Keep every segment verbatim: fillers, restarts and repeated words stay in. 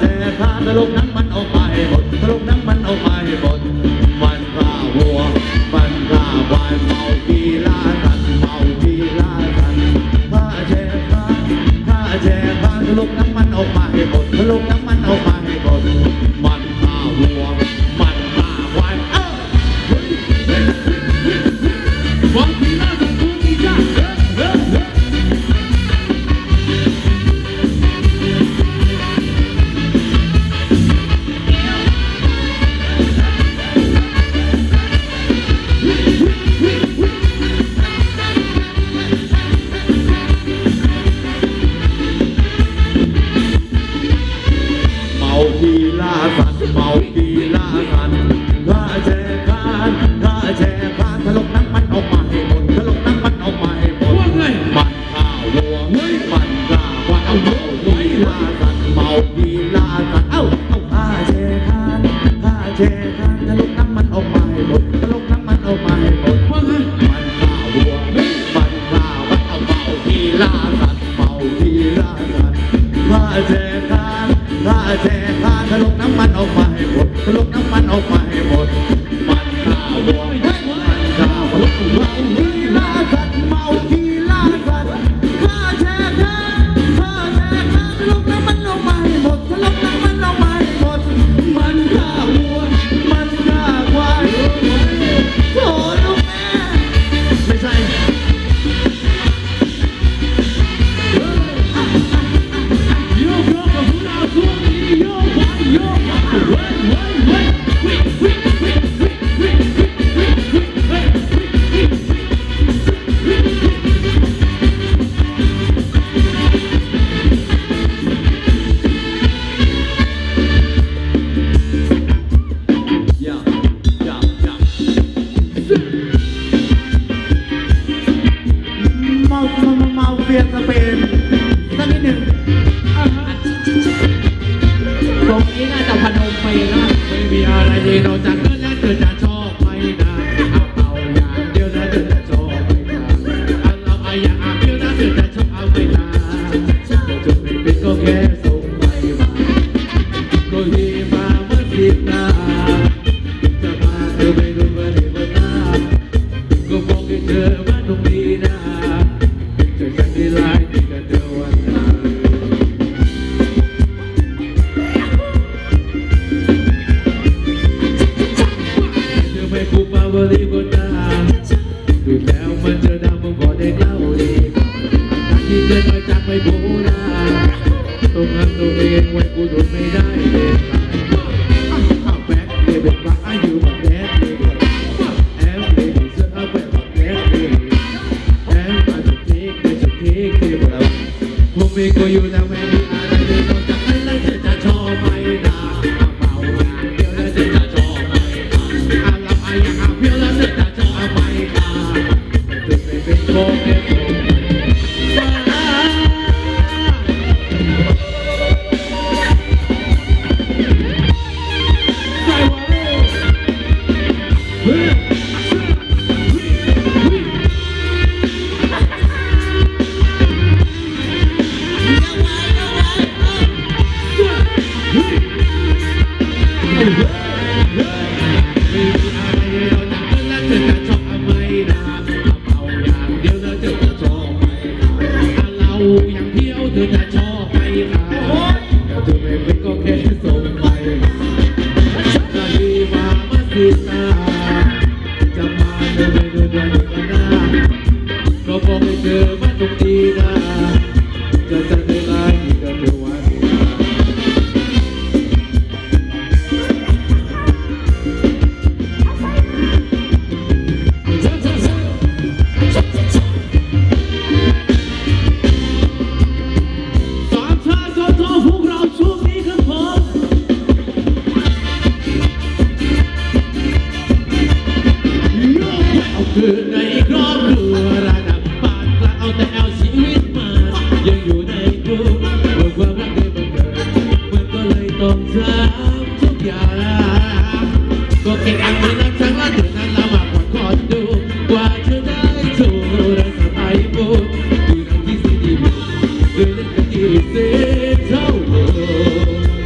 เทพาตลกนั้นมันเอาไปหมดตลกนั้นมันเอาไปหมดมันพาหัวมันพาวายเมาดีลาทันเมาดีลาทันข้าเทพาข้าเทพาตลกนั้นมันเอาไปหมดตลกนั้นมันเอาไปหมดมันพาหัวมันพาวายเอ้าวันที่น่าจะคุ้นใจ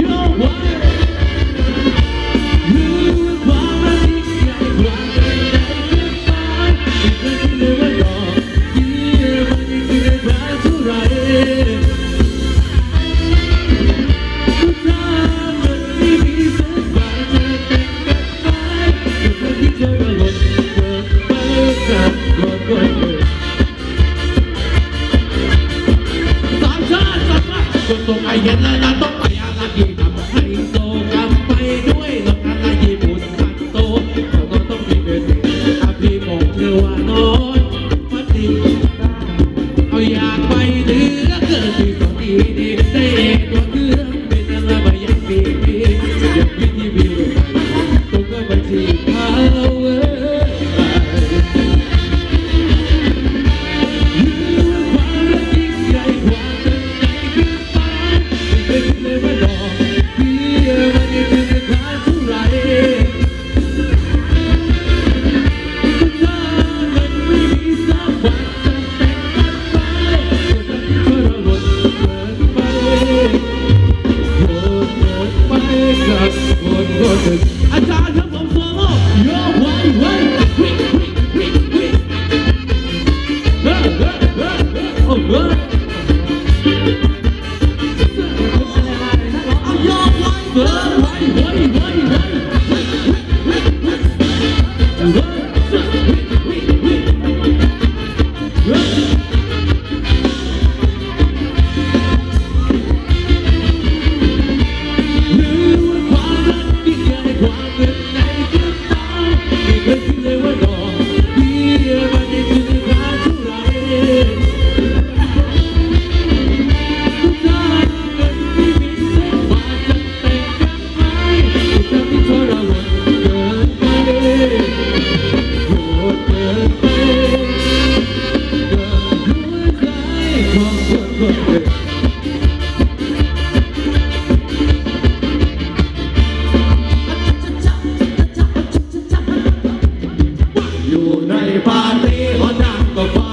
Yo ดึกอาจารย์ครับผมโฟโล่โย่ไว้ไว้วิ่งวิ่งวิ่งวิ่งเฮ้อเฮ้อเฮ้อโอ้เฮ้อเอาโย่ไว้เฮ้อไว้ไว้ไว้ไว้วิ่งวิ่งวิ่งวิ่ง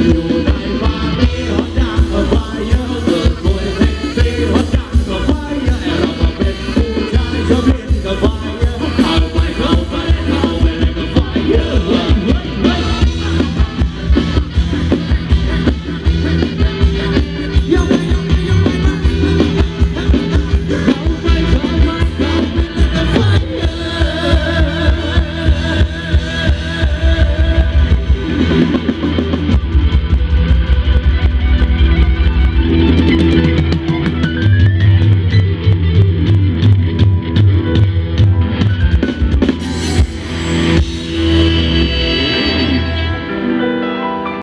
you